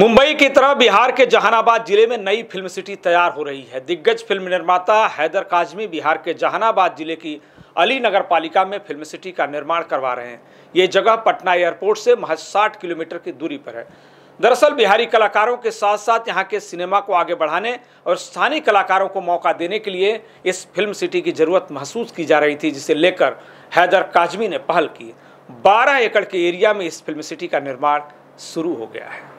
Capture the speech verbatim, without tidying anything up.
मुंबई की तरह बिहार के जहानाबाद जिले में नई फिल्म सिटी तैयार हो रही है। दिग्गज फिल्म निर्माता हैदर काजमी बिहार के जहानाबाद जिले की अली नगर पालिका में फिल्म सिटी का निर्माण करवा रहे हैं। ये जगह पटना एयरपोर्ट से महज साठ किलोमीटर की दूरी पर है। दरअसल बिहारी कलाकारों के साथ साथ यहाँ के सिनेमा को आगे बढ़ाने और स्थानीय कलाकारों को मौका देने के लिए इस फिल्म सिटी की ज़रूरत महसूस की जा रही थी, जिसे लेकर हैदर काजमी ने पहल की। बारह एकड़ के एरिया में इस फिल्म सिटी का निर्माण शुरू हो गया है।